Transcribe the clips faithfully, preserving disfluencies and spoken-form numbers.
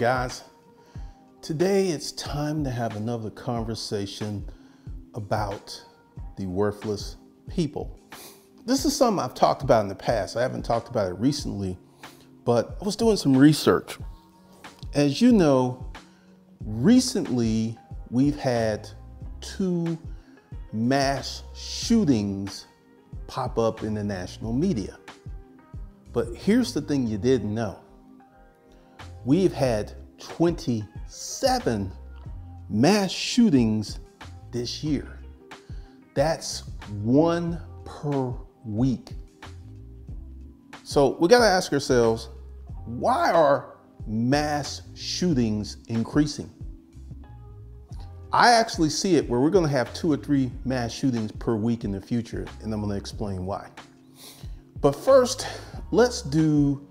guys. Today it's time to have another conversation about the worthless people. This is something I've talked about in the past. I haven't talked about it recently, but I was doing some research. As you know, recently we've had two mass shootings pop up in the national media. But here's the thing you didn't know. We've had twenty-seven mass shootings this year. That's one per week. So we gotta ask ourselves, why are mass shootings increasing? I actually see it where we're gonna have two or three mass shootings per week in the future, and I'm gonna explain why. But first, let's do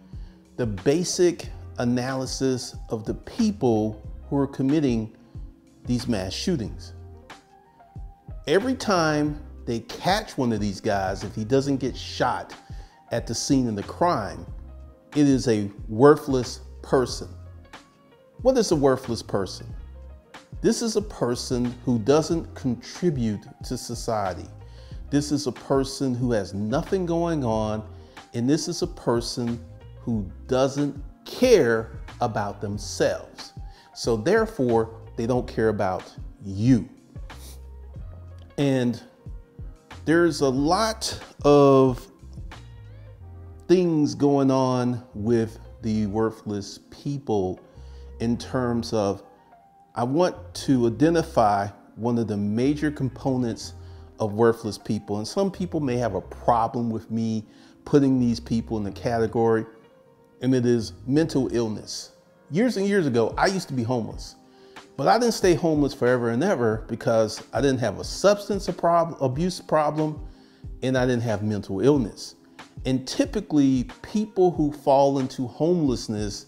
the basic analysis of the people who are committing these mass shootings. Every time they catch one of these guys, if he doesn't get shot at the scene of the crime, it is a worthless person. What is a worthless person? This is a person who doesn't contribute to society. This is a person who has nothing going on, and this is a person who doesn't care about themselves. So therefore, they don't care about you. And there's a lot of things going on with the worthless people in terms of, I want to identify one of the major components of worthless people. And some people may have a problem with me putting these people in the category, and it is mental illness. Years and years ago, I used to be homeless, but I didn't stay homeless forever and ever because I didn't have a substance abuse problem and I didn't have mental illness. And typically people who fall into homelessness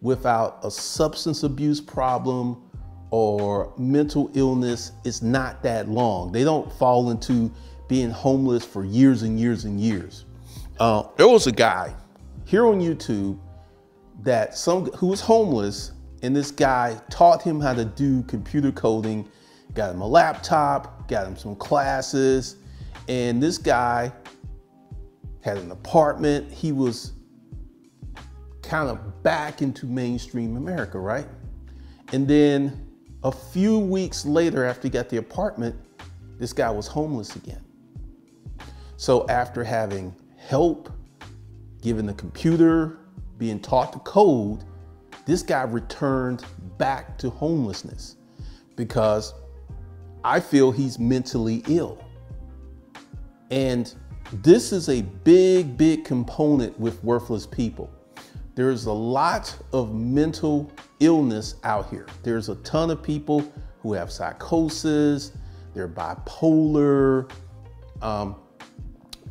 without a substance abuse problem or mental illness, it's not that long. They don't fall into being homeless for years and years and years. Uh, there was a guy here on YouTube that some who was homeless, and this guy taught him how to do computer coding, got him a laptop, got him some classes, and this guy had an apartment. He was kind of back into mainstream America, right? And then a few weeks later, after he got the apartment, this guy was homeless again. So after having help, given the computer, being taught to code, this guy returned back to homelessness because I feel he's mentally ill. And this is a big, big component with worthless people. There's a lot of mental illness out here. There's a ton of people who have psychosis, they're bipolar. Um,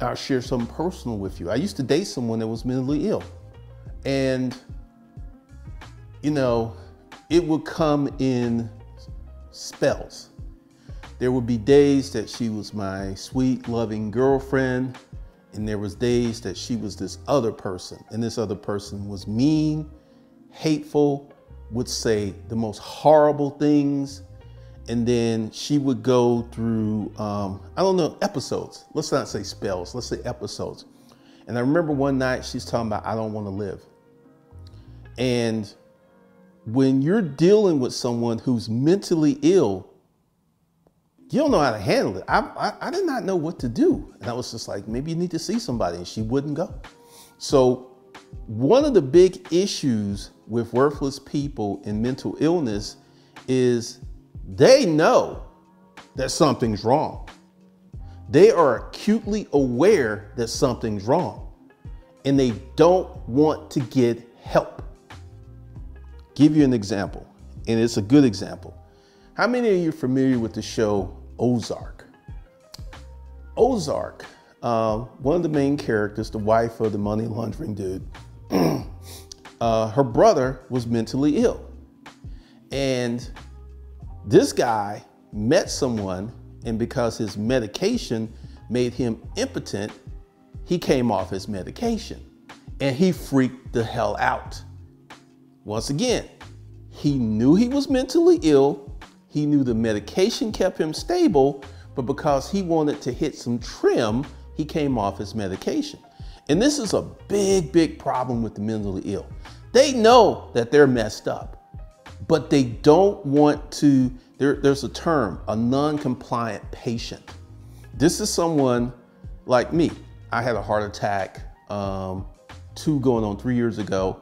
I'll share something personal with you. I used to date someone that was mentally ill, and you know, it would come in spells. There would be days that she was my sweet, loving girlfriend, and there was days that she was this other person, and this other person was mean, hateful, would say the most horrible things. And then she would go through, um, I don't know, episodes. Let's not say spells, let's say episodes. And I remember one night she's talking about, I don't want to live. And when you're dealing with someone who's mentally ill, you don't know how to handle it. I, I, I did not know what to do. And I was just like, maybe you need to see somebody, and she wouldn't go. So one of the big issues with worthless people and mental illness is they know that something's wrong. They are acutely aware that something's wrong, and they don't want to get help. Give you an example, and it's a good example. How many of you are familiar with the show Ozark? Ozark, uh, one of the main characters, the wife of the money laundering dude, uh, her brother was mentally ill. And this guy met someone, and because his medication made him impotent, he came off his medication and he freaked the hell out. Once again, He knew he was mentally ill. He knew the medication kept him stable, but because he wanted to hit some trim, he came off his medication. And this is a big, big problem with the mentally ill. They know that they're messed up, but they don't want to, there, there's a term, a non-compliant patient. This is someone like me. I had a heart attack um, two going on three years ago.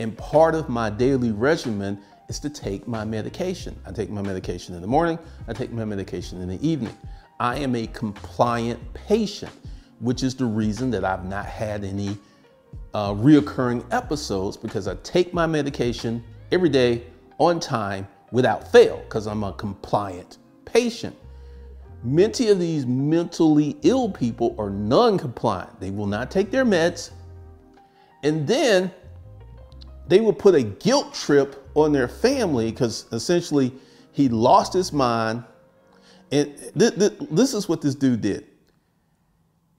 And part of my daily regimen is to take my medication. I take my medication in the morning. I take my medication in the evening. I am a compliant patient, which is the reason that I've not had any uh, reoccurring episodes, because I take my medication every day on time without fail, because I'm a compliant patient. Many of these mentally ill people are non-compliant. They will not take their meds. And then they will put a guilt trip on their family, because essentially he lost his mind. And th th this is what this dude did.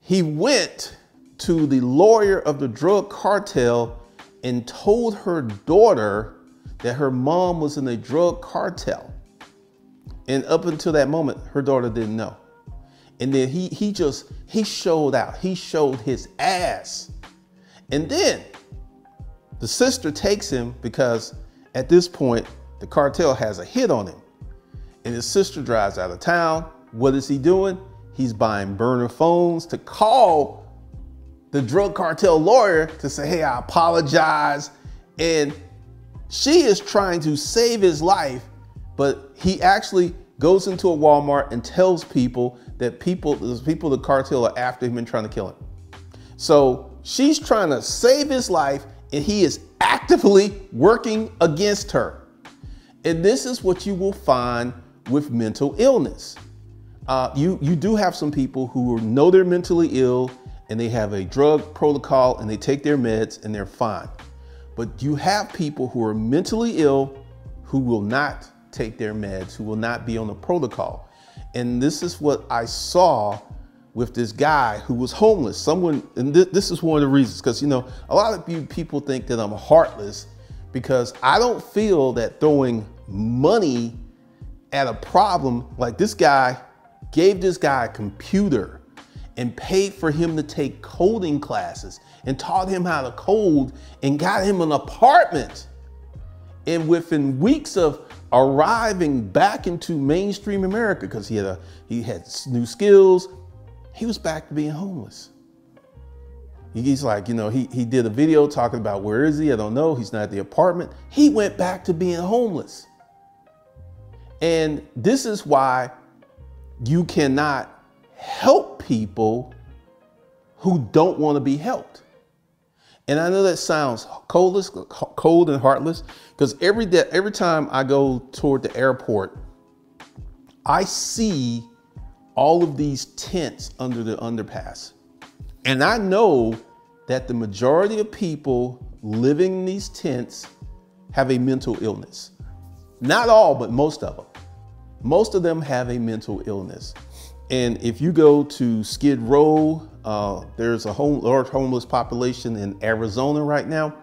He went to the lawyer of the drug cartel and told her daughter that her mom was in a drug cartel. And up until that moment, her daughter didn't know. And then he, he just, he showed out. He showed his ass. And then the sister takes him, because at this point, the cartel has a hit on him. And his sister drives out of town. What is he doing? He's buying burner phones to call the drug cartel lawyer to say, hey, I apologize. And she is trying to save his life, but he actually goes into a Walmart and tells people that people, those people, the cartel are after him and trying to kill him. So she's trying to save his life, and he is actively working against her. And this is what you will find with mental illness. Uh, you, you do have some people who know they're mentally ill and they have a drug protocol and they take their meds and they're fine. But you have people who are mentally ill who will not take their meds, who will not be on the protocol. And this is what I saw with this guy who was homeless. Someone, and th this is one of the reasons, because, you know, a lot of you people think that I'm heartless, because I don't feel that throwing money at a problem, like this guy gave this guy a computer and paid for him to take coding classes and taught him how to code and got him an apartment. And within weeks of arriving back into mainstream America, because he had a, he had new skills, he was back to being homeless. He's like, you know, he, he did a video talking about, where is he? I don't know. He's not at the apartment. He went back to being homeless. And this is why you cannot help people who don't want to be helped. And I know that sounds coldless, cold and heartless, because every day, every time I go toward the airport, I see all of these tents under the underpass. And I know that the majority of people living in these tents have a mental illness. Not all, but most of them. Most of them have a mental illness. And if you go to Skid Row, uh, there's a home, large homeless population in Arizona right now.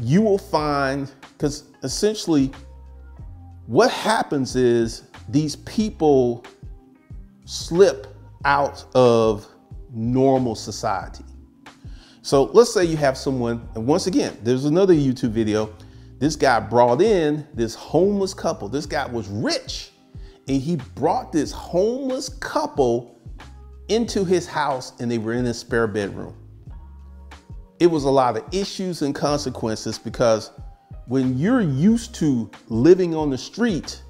You will find, because essentially what happens is these people slip out of normal society. So let's say you have someone, and once again, there's another YouTube video. This guy brought in this homeless couple. This guy was rich, and he brought this homeless couple into his house, and they were in his spare bedroom. It was a lot of issues and consequences, because when you're used to living on the street,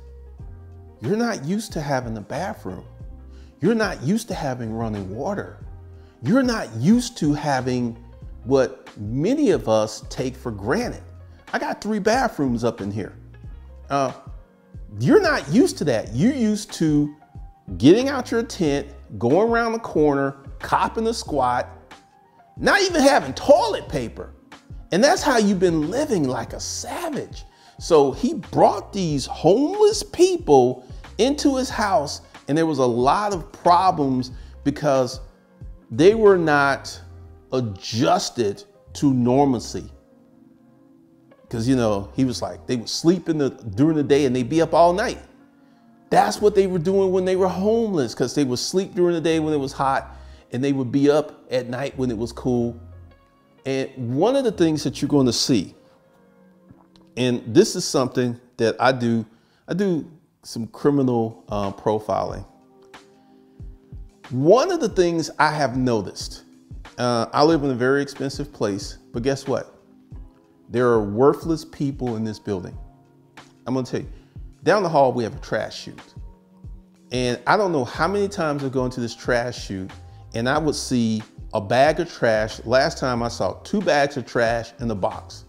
you're not used to having a bathroom. You're not used to having running water. You're not used to having what many of us take for granted. I got three bathrooms up in here. Uh, you're not used to that. You're used to getting out your tent, going around the corner, copping a squat, not even having toilet paper. And that's how you've been living, like a savage. So he brought these homeless people into his house, and there was a lot of problems because they were not adjusted to normalcy. Because, you know, he was like, they would sleep in the, during the day and they'd be up all night. That's what they were doing when they were homeless, because they would sleep during the day when it was hot and they would be up at night when it was cool. And one of the things that you're going to see, and this is something that I do, I do some criminal uh, profiling. One of the things I have noticed, uh, I live in a very expensive place, but guess what? There are worthless people in this building. I'm gonna tell you, down the hall, we have a trash chute. And I don't know how many times I've gone to this trash chute and I would see a bag of trash. Last time I saw two bags of trash in a box.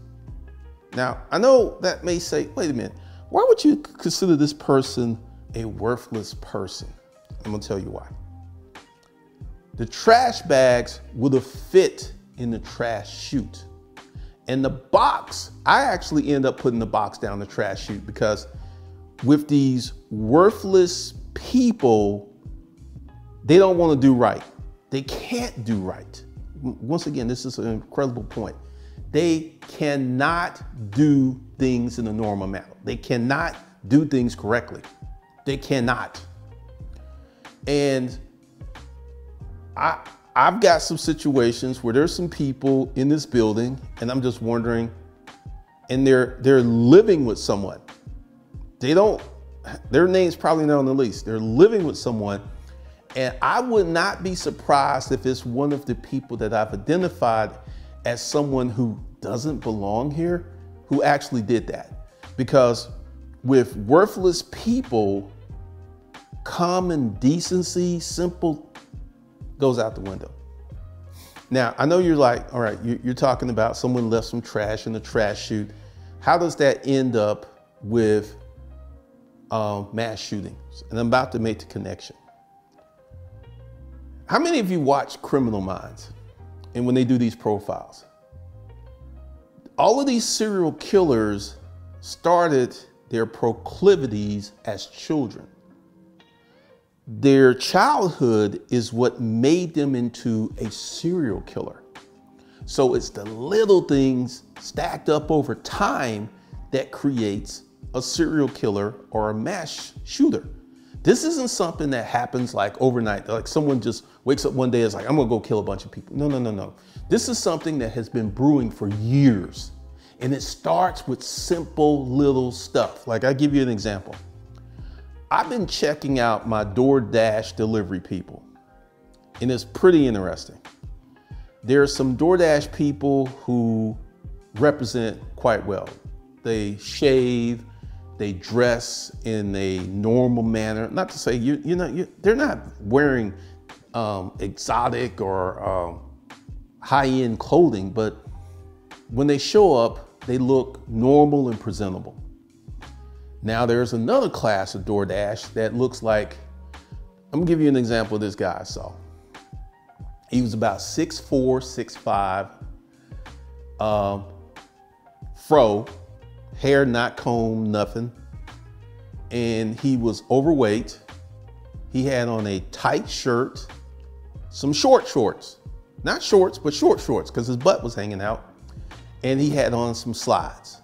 Now, I know that may say, wait a minute, why would you consider this person a worthless person? I'm gonna tell you why. The trash bags would have fit in the trash chute. And the box, I actually end up putting the box down the trash chute, because with these worthless people, they don't want to do right. They can't do right. Once again, this is an incredible point. They cannot do things in the normal manner. They cannot do things correctly. They cannot. And I, I've got some situations where there's some people in this building and I'm just wondering, and they're, they're living with someone. They don't, their name's probably not on the lease. They're living with someone. And I would not be surprised if it's one of the people that I've identified as someone who doesn't belong here, who actually did that. Because with worthless people, common decency, simple goes out the window. Now, I know you're like, all right, you're talking about someone left some trash in the trash chute. How does that end up with um, mass shootings? And I'm about to make the connection. How many of you watch Criminal Minds? And when they do these profiles, all of these serial killers started their proclivities as children. Their childhood is what made them into a serial killer. So it's the little things stacked up over time that creates a serial killer or a mass shooter. This isn't something that happens like overnight, like someone just wakes up one day and is like, I'm gonna go kill a bunch of people. No, no, no, no. This is something that has been brewing for years. And it starts with simple little stuff. Like, I'll give you an example. I've been checking out my DoorDash delivery people, and it's pretty interesting. There are some DoorDash people who represent quite well. They shave, they dress in a normal manner. Not to say you, you know, you, they're not wearing um, exotic or um, high-end clothing, but when they show up, they look normal and presentable. Now there's another class of DoorDash that looks like, I'm gonna give you an example of this guy I saw. He was about six four, six five, uh, fro, hair not combed, nothing. And he was overweight. He had on a tight shirt, some short shorts, not shorts, but short shorts, because his butt was hanging out. And he had on some slides.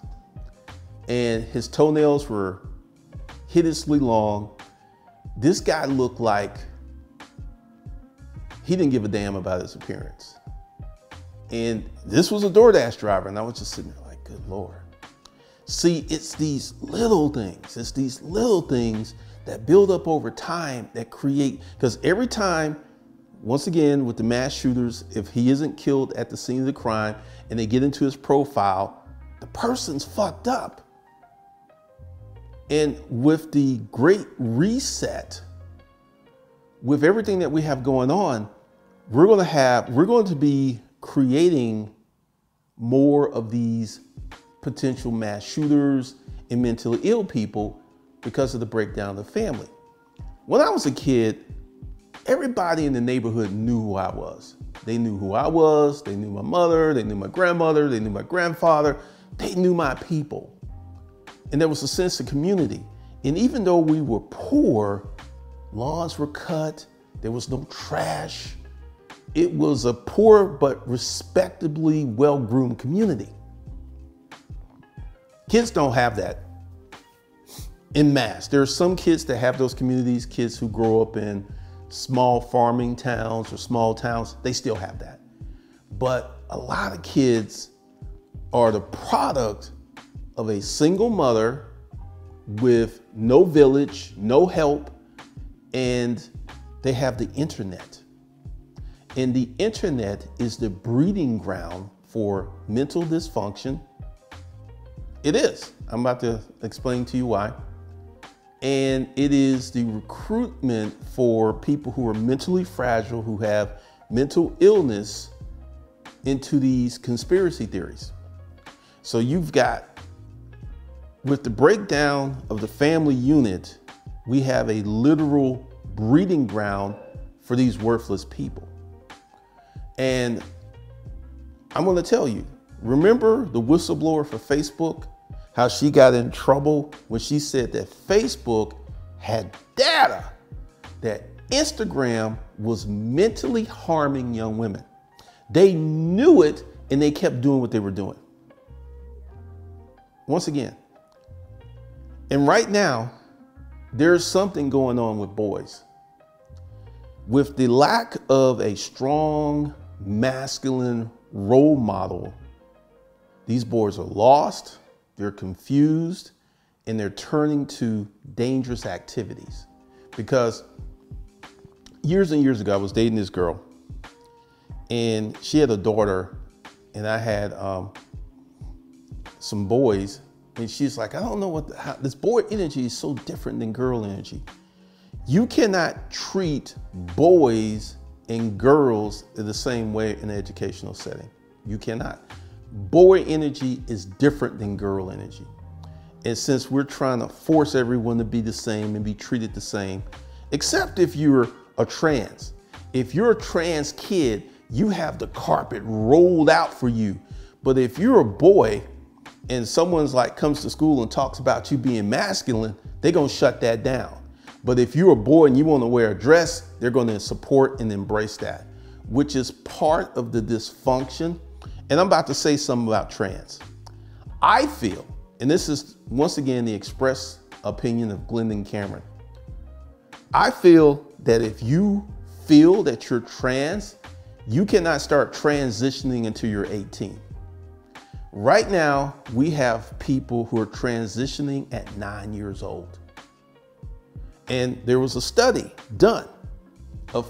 And his toenails were hideously long. This guy looked like he didn't give a damn about his appearance. And this was a DoorDash driver, and I was just sitting there like, good Lord. See, it's these little things. It's these little things that build up over time that create, because every time, once again, with the mass shooters, if he isn't killed at the scene of the crime and they get into his profile, the person's fucked up. And with the great reset, with everything that we have going on, we're going to have, we're going to be creating more of these potential mass shooters and mentally ill people because of the breakdown of the family. When I was a kid, everybody in the neighborhood knew who I was. They knew who I was. They knew my mother. They knew my grandmother. They knew my grandfather. They knew my people. And there was a sense of community. And even though we were poor, lawns were cut, there was no trash. It was a poor but respectably well-groomed community. Kids don't have that en masse. There are some kids that have those communities, kids who grow up in small farming towns or small towns, they still have that. But a lot of kids are the product of a single mother with no village, no help, and they have the internet. And the internet is the breeding ground for mental dysfunction. It is. I'm about to explain to you why. And it is the recruitment for people who are mentally fragile, who have mental illness, into these conspiracy theories. So you've got, with the breakdown of the family unit, we have a literal breeding ground for these worthless people. And I'm going to tell you, remember the whistleblower for Facebook? How she got in trouble when she said that Facebook had data that Instagram was mentally harming young women. They knew it and they kept doing what they were doing. Once again, and right now, there's something going on with boys. With the lack of a strong masculine role model, these boys are lost. They're confused and they're turning to dangerous activities. Because years and years ago, I was dating this girl and she had a daughter and I had um, some boys, and she's like, I don't know what, the, how, this boy energy is so different than girl energy. You cannot treat boys and girls in the same way in an educational setting. You cannot. Boy energy is different than girl energy. And since we're trying to force everyone to be the same and be treated the same, except if you're a trans. If you're a trans kid, you have the carpet rolled out for you. But if you're a boy and someone's like comes to school and talks about you being masculine, they're gonna shut that down. But if you're a boy and you wanna wear a dress, they're gonna support and embrace that, which is part of the dysfunction. And I'm about to say something about trans. I feel, and this is once again the express opinion of Glendon Cameron, I feel that if you feel that you're trans, you cannot start transitioning until you're eighteen. Right now, we have people who are transitioning at nine years old. And there was a study done of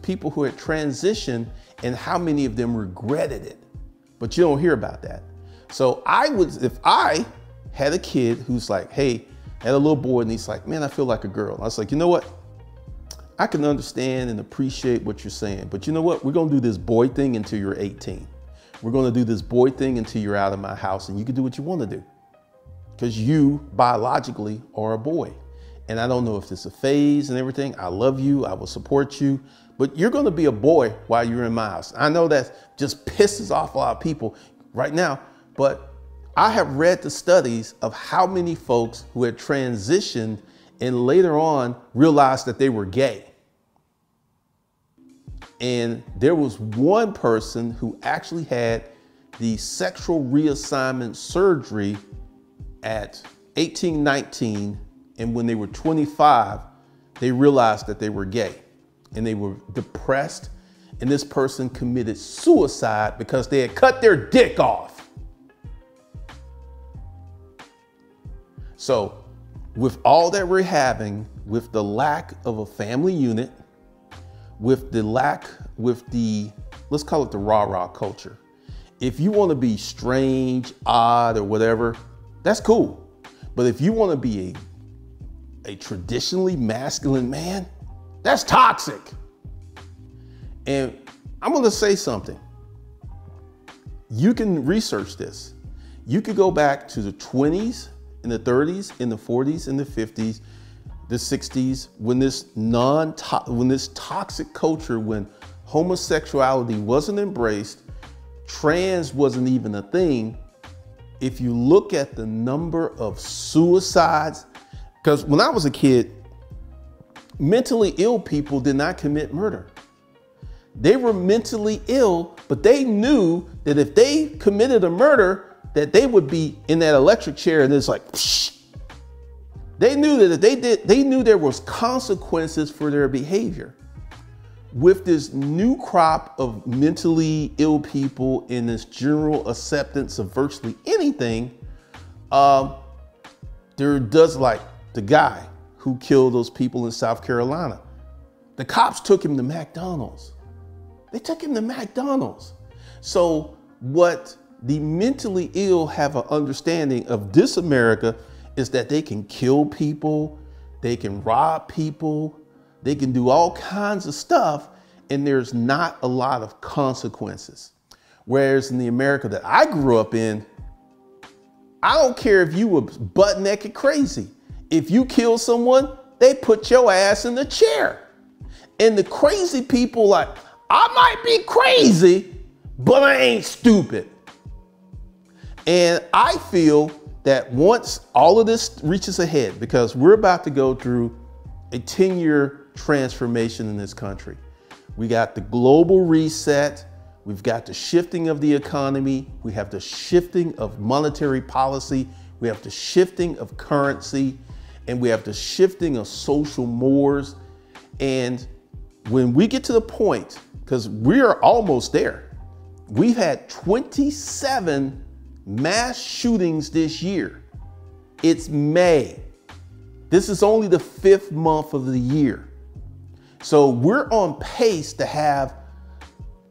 people who had transitioned and how many of them regretted it. But you don't hear about that. So I would, if I had a kid who's like, hey, had a little boy and he's like, man, I feel like a girl. I was like, you know what? I can understand and appreciate what you're saying, but you know what? We're gonna do this boy thing until you're eighteen. We're gonna do this boy thing until you're out of my house and you can do what you wanna do. Because you biologically are a boy. And I don't know if it's a phase and everything. I love you, I will support you, but you're gonna be a boy while you're in my house. I know that just pisses off a lot of people right now, but I have read the studies of how many folks who had transitioned and later on realized that they were gay. And there was one person who actually had the sexual reassignment surgery at eighteen, nineteen, and when they were twenty-five, they realized that they were gay and they were depressed. And this person committed suicide because they had cut their dick off. So with all that we're having, with the lack of a family unit, with the lack, with the, let's call it the rah-rah culture. If you want to be strange, odd, or whatever, that's cool. But if you want to be a a traditionally masculine man, that's toxic. And I'm gonna say something. You can research this. You could go back to the twenties and the thirties and the forties and the fifties, the sixties, when this non when this toxic culture, when homosexuality wasn't embraced, trans wasn't even a thing. If you look at the number of suicides, because when I was a kid, mentally ill people did not commit murder. They were mentally ill, but they knew that if they committed a murder, that they would be in that electric chair, and it's like, psh. They knew that if they did, they knew there was consequences for their behavior. With this new crop of mentally ill people and this general acceptance of virtually anything, um, there does, like the guy who killed those people in South Carolina. The cops took him to McDonald's. They took him to McDonald's. So what the mentally ill have an understanding of this America is that they can kill people, they can rob people, they can do all kinds of stuff, and there's not a lot of consequences. Whereas in the America that I grew up in, I don't care if you were butt naked crazy. If you kill someone, they put your ass in the chair. And the crazy people, like, I might be crazy, but I ain't stupid. And I feel that once all of this reaches a head, because we're about to go through a ten year transformation in this country. We got the global reset. We've got the shifting of the economy. We have the shifting of monetary policy. We have the shifting of currency, and we have the shifting of social mores. And when we get to the point, because we are almost there, we've had twenty-seven mass shootings this year. It's May. This is only the fifth month of the year. So we're on pace to have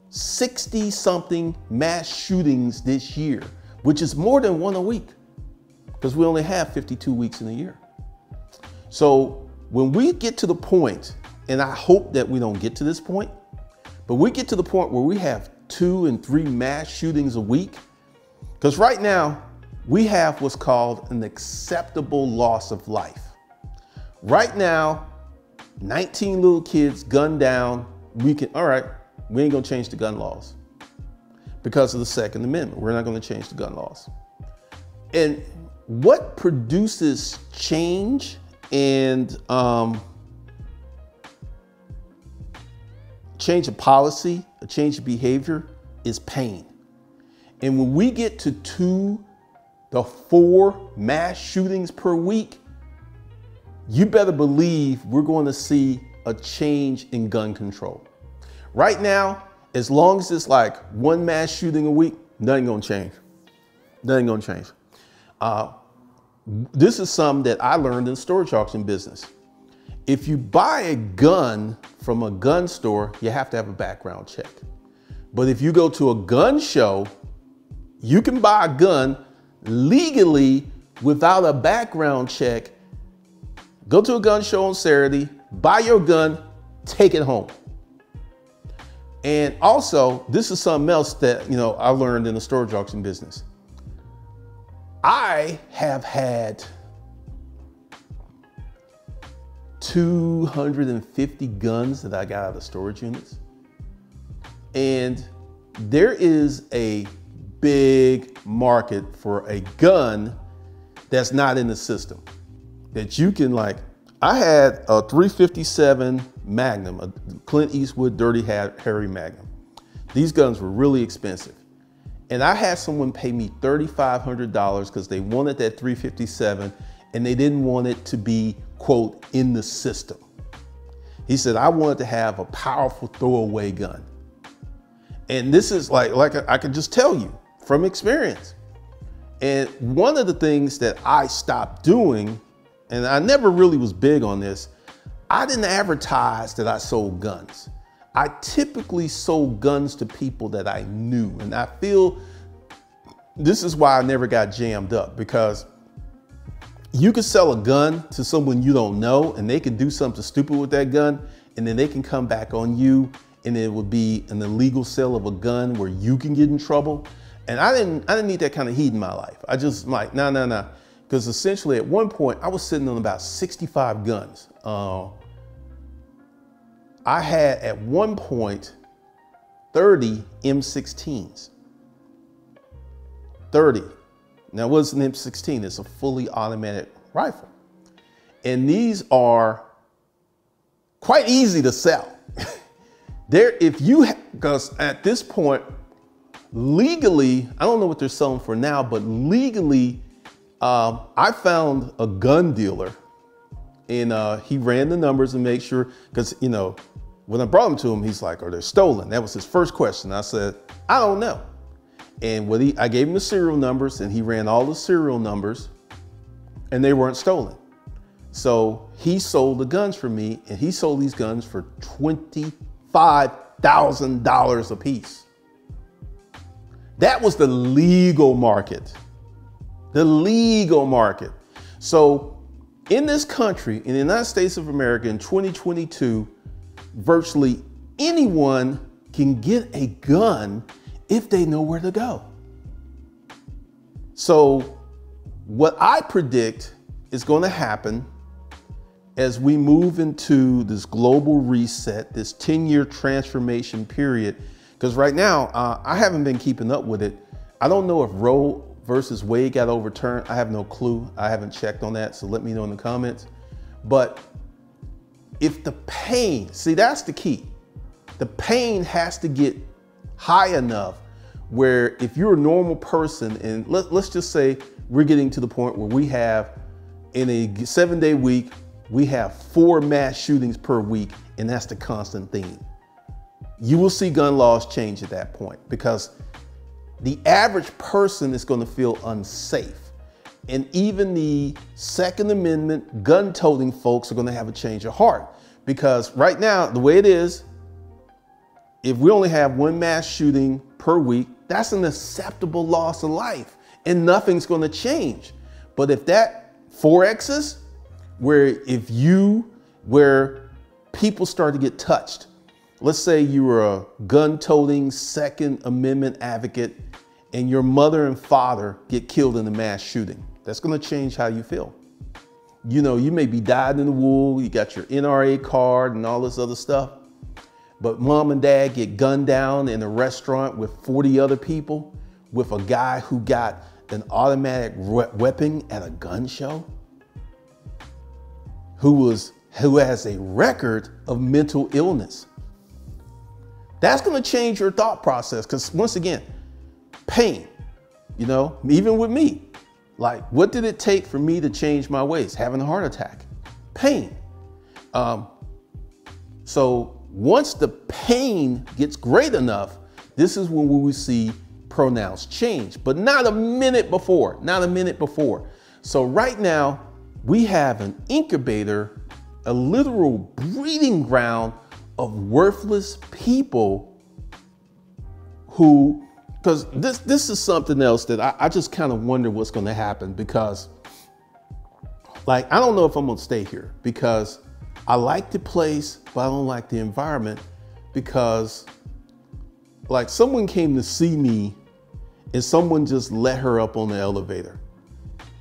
sixty something mass shootings this year, which is more than one a week, because we only have fifty-two weeks in a year. So when we get to the point, and I hope that we don't get to this point, but we get to the point where we have two and three mass shootings a week, because right now we have what's called an acceptable loss of life. Right now, nineteen little kids gunned down. We can, all right, we ain't gonna change the gun laws because of the Second Amendment. We're not gonna change the gun laws. And what produces change and um, change of policy, a change of behavior, is pain. And when we get to two to four mass shootings per week, you better believe we're going to see a change in gun control. Right now, as long as it's like one mass shooting a week, nothing gonna change. Nothing gonna change. Uh, this is something that I learned in storage auction business. If you buy a gun from a gun store, you have to have a background check. But if you go to a gun show, you can buy a gun legally without a background check. Go to a gun show on Saturday, buy your gun, take it home. And also, this is something else that, you know, I learned in the storage auction business. I have had two hundred fifty guns that I got out of storage units. And there is a big market for a gun that's not in the system, that you can, like, I had a three fifty-seven Magnum, a Clint Eastwood Dirty Harry Magnum. These guns were really expensive. And I had someone pay me thirty-five hundred dollars because they wanted that three fifty-seven and they didn't want it to be, quote, in the system. He said, I wanted to have a powerful throwaway gun. And this is like, like I can just tell you from experience. And one of the things that I stopped doing, and I never really was big on this, I didn't advertise that I sold guns. I typically sold guns to people that I knew. And I feel this is why I never got jammed up, because you could sell a gun to someone you don't know and they can do something stupid with that gun and then they can come back on you, and it would be an illegal sale of a gun where you can get in trouble. And I didn't, I didn't need that kind of heat in my life. I just like, no, no, no. Because essentially at one point I was sitting on about sixty-five guns. Uh, I had at one point thirty M sixteens, thirty. Now what's an M sixteen? It's a fully automatic rifle. And these are quite easy to sell. There, if you, because at this point legally, I don't know what they're selling for now, but legally, uh, I found a gun dealer, and uh, he ran the numbers and made sure, because, you know, when I brought them to him, he's like, are they stolen? That was his first question. I said, I don't know. And what he, I gave him the serial numbers, and he ran all the serial numbers, and they weren't stolen. So he sold the guns for me, and he sold these guns for twenty-five thousand dollars a piece. That was the legal market, the legal market. So in this country, in the United States of America in twenty twenty-two, virtually anyone can get a gun if they know where to go. So what I predict is going to happen as we move into this global reset, this ten year transformation period, because right now uh, I haven't been keeping up with it. I don't know if Roe versus Wade got overturned. I have no clue. I haven't checked on that. So let me know in the comments. But if the pain, see, that's the key. The pain has to get high enough where if you're a normal person, and let, let's just say we're getting to the point where we have, in a seven day week, we have four mass shootings per week, and that's the constant theme. You will see gun laws change at that point, because the average person is going to feel unsafe. And even the Second Amendment gun toting folks are going to have a change of heart, because right now, the way it is, if we only have one mass shooting per week, that's an acceptable loss of life, and nothing's going to change. But if that four X's, where if you, where people start to get touched, let's say you were a gun toting Second Amendment advocate and your mother and father get killed in a mass shooting, that's going to change how you feel. You know, you may be dyed in the wool, you got your N R A card and all this other stuff, but mom and dad get gunned down in a restaurant with forty other people with a guy who got an automatic weapon at a gun show, who was, who has a record of mental illness. That's going to change your thought process, because once again, pain, you know, even with me, like, what did it take for me to change my ways? Having a heart attack, pain. Um, so once the pain gets great enough, this is when we will see pronouns change, but not a minute before, not a minute before. So right now we have an incubator, a literal breeding ground of worthless people who, because this, this is something else that I, I just kind of wonder what's going to happen, because, like, I don't know if I'm going to stay here, because I like the place, but I don't like the environment, because, like, someone came to see me and someone just let her up on the elevator.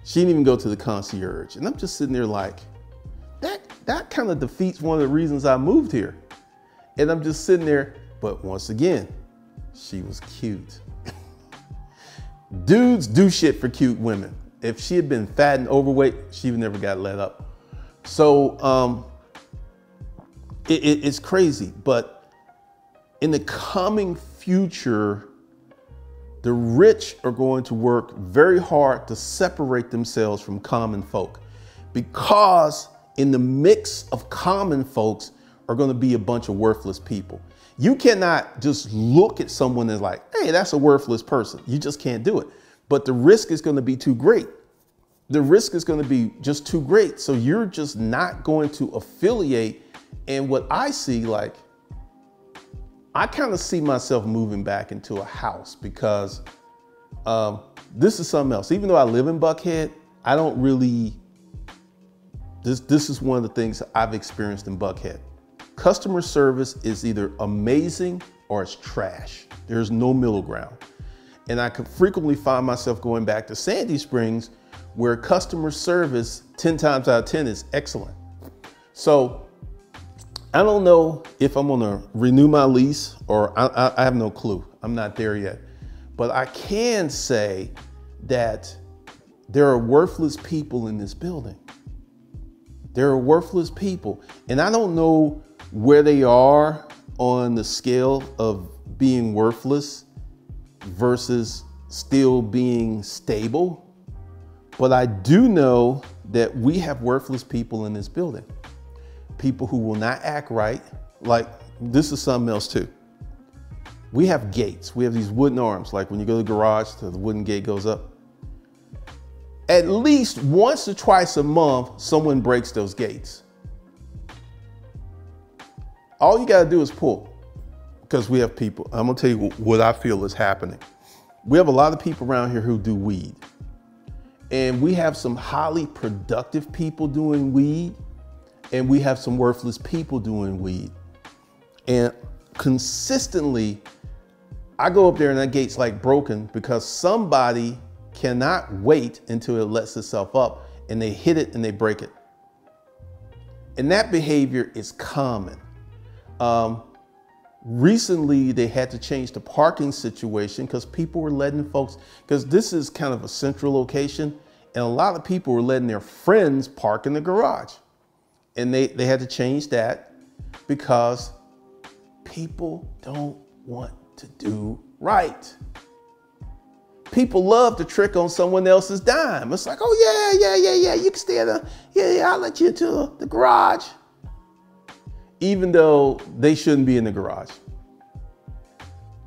She didn't even go to the concierge. And I'm just sitting there like, that, that kind of defeats one of the reasons I moved here. And I'm just sitting there, but once again, she was cute. Dudes do shit for cute women. If she had been fat and overweight, she would never got let up. So um, it, it, it's crazy, but in the coming future, the rich are going to work very hard to separate themselves from common folk, because in the mix of common folks are going to be a bunch of worthless people. You cannot just look at someone and like, hey, that's a worthless person. You just can't do it. But the risk is going to be too great. The risk is going to be just too great. So you're just not going to affiliate. And what I see, like, I kind of see myself moving back into a house, because um, this is something else. Even though I live in Buckhead, I don't really, this, this is one of the things I've experienced in Buckhead. Customer service is either amazing or it's trash. There's no middle ground. And I could frequently find myself going back to Sandy Springs, where customer service ten times out of ten is excellent. So I don't know if I'm gonna renew my lease, or I, I, I have no clue. I'm not there yet. But I can say that there are worthless people in this building. There are worthless people. And I don't know where they are on the scale of being worthless versus still being stable. But I do know that we have worthless people in this building. People who will not act right. Like, this is something else too. We have gates, we have these wooden arms. Like when you go to the garage, the wooden gate goes up. At least once or twice a month, someone breaks those gates. All you gotta do is pull, because we have people. I'm gonna tell you what I feel is happening. We have a lot of people around here who do weed. And we have some highly productive people doing weed, and we have some worthless people doing weed. And consistently, I go up there and that gate's like broken because somebody cannot wait until it lets itself up, and they hit it and they break it. And that behavior is common. Um, recently, they had to change the parking situation because people were letting folks, because this is kind of a central location, and a lot of people were letting their friends park in the garage. And they, they had to change that because people don't want to do right. People love to trick on someone else's dime. It's like, oh yeah, yeah, yeah, yeah, you can stay there. Yeah, yeah, I'll let you into the garage. Even though they shouldn't be in the garage.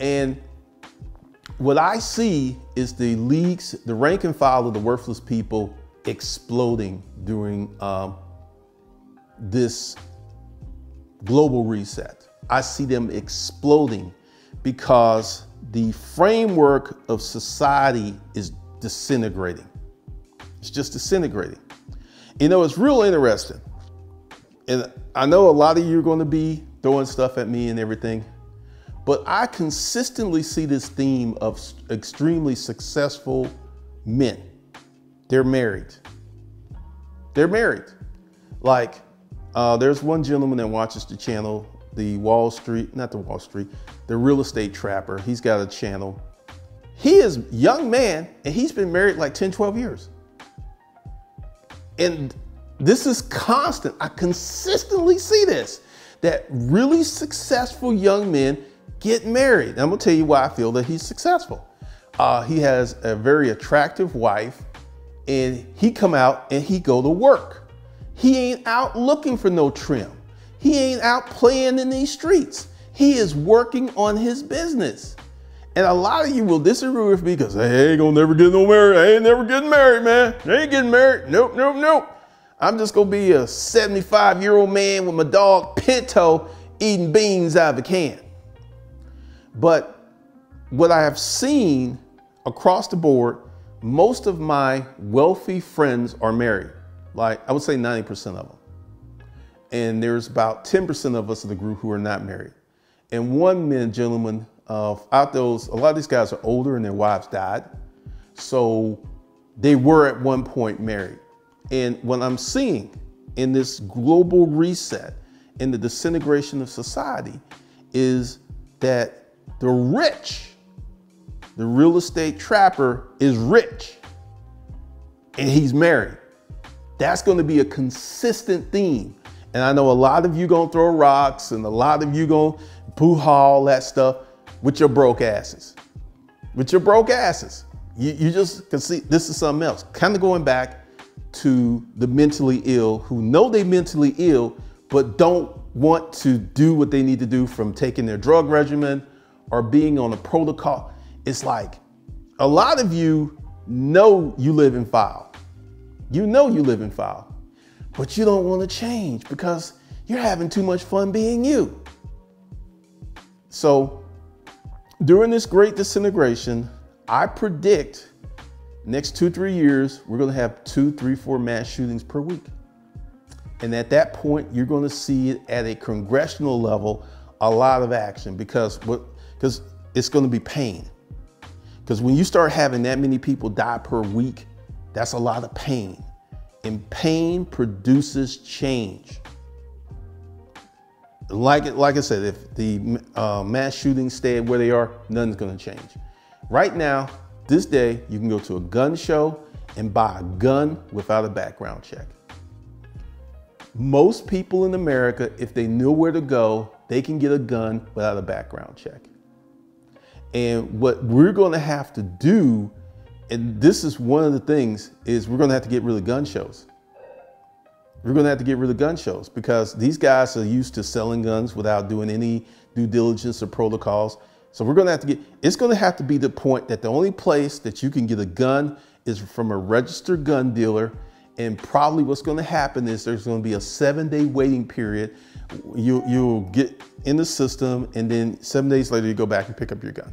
And what I see is the leagues, the rank and file of the worthless people exploding during um, this global reset. I see them exploding because the framework of society is disintegrating. It's just disintegrating. You know, it's real interesting. And I know a lot of you are going to be throwing stuff at me and everything, but I consistently see this theme of extremely successful men. They're married. They're married. Like, uh, there's one gentleman that watches the channel, the Wall Street, not the Wall Street, the Real Estate Trapper. He's got a channel. He is a young man, and he's been married like ten, twelve years. And this is constant. I consistently see this, that really successful young men get married. And I'm gonna tell you why I feel that he's successful. Uh, he has a very attractive wife, and he come out and he go to work. He ain't out looking for no trim. He ain't out playing in these streets. He is working on his business. And a lot of you will disagree with me because I ain't gonna never get no married. I ain't never getting married, man. I ain't getting married. Nope, nope, nope. I'm just gonna be a seventy-five year old man with my dog Pinto eating beans out of a can. But what I have seen across the board, most of my wealthy friends are married. Like, I would say ninety percent of them. And there's about ten percent of us in the group who are not married. And one man, gentleman, uh, out those, a lot of these guys are older and their wives died. So they were at one point married. And what I'm seeing in this global reset and the disintegration of society is that the rich, the real estate trapper is rich and he's married. That's gonna be a consistent theme. And I know a lot of you gonna throw rocks and a lot of you gonna boo-ha all that stuff with your broke asses. With your broke asses. You, you just can see this is something else. Kind of going back to the mentally ill who know they mentally ill, but don't want to do what they need to do from taking their drug regimen or being on a protocol. It's like a lot of you know you live in foul. You know you live in foul. But you don't want to change because you're having too much fun being you. So during this great disintegration, I predict next two, three years, we're going to have two, three, four mass shootings per week. And at that point, you're going to see it at a congressional level, a lot of action because what, because it's going to be pain. Because when you start having that many people die per week, that's a lot of pain. And pain produces change. Like, like I said, if the uh, mass shootings stay where they are, nothing's gonna change. Right now, this day, you can go to a gun show and buy a gun without a background check. Most people in America, if they knew where to go, they can get a gun without a background check. And what we're going to have to do, and this is one of the things, is we're going to have to get rid of gun shows. We're going to have to get rid of gun shows because these guys are used to selling guns without doing any due diligence or protocols. So we're going to have to get, it's going to have to be the point that the only place that you can get a gun is from a registered gun dealer. And probably what's going to happen is there's going to be a seven day waiting period. You, you'll get in the system and then seven days later you go back and pick up your gun.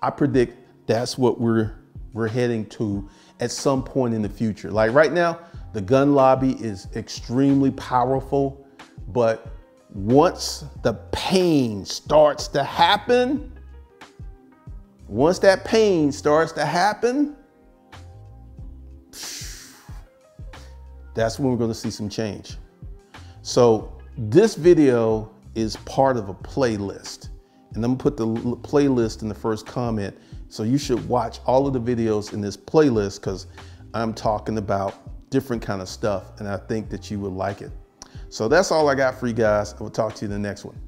I predict that's what we're, we're heading to at some point in the future. Like right now, the gun lobby is extremely powerful, but once the pain starts to happen, once that pain starts to happen, that's when we're going to see some change. So this video is part of a playlist, and I'm going to put the playlist in the first comment. So you should watch all of the videos in this playlist because I'm talking about different kind of stuff, and I think that you would like it. So that's all I got for you guys. I will talk to you in the next one.